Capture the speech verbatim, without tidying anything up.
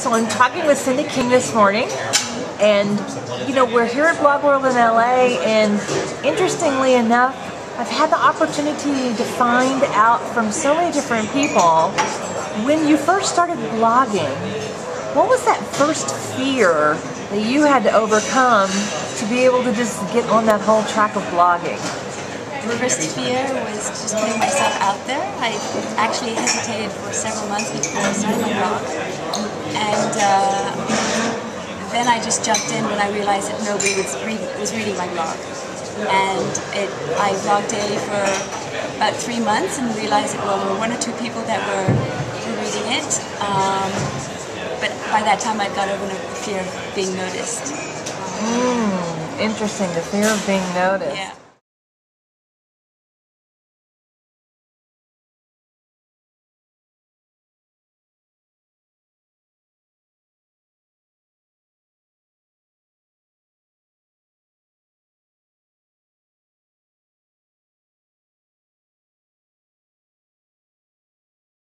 So I'm talking with Cindy King this morning, and you know, we're here at Blogworld in L A, and interestingly enough, I've had the opportunity to find out from so many different people, when you first started blogging, what was that first fear that you had to overcome to be able to just get on that whole track of blogging? The first fear was just putting myself out there. I actually hesitated for several months before I started my blog, and uh, then I just jumped in when I realized that nobody was, re was reading my blog. And it, I blogged daily for about three months and realized that, well, there were one or two people that were, were reading it, um, but by that time I'd got over the fear of being noticed. Mm, interesting, the fear of being noticed. Yeah.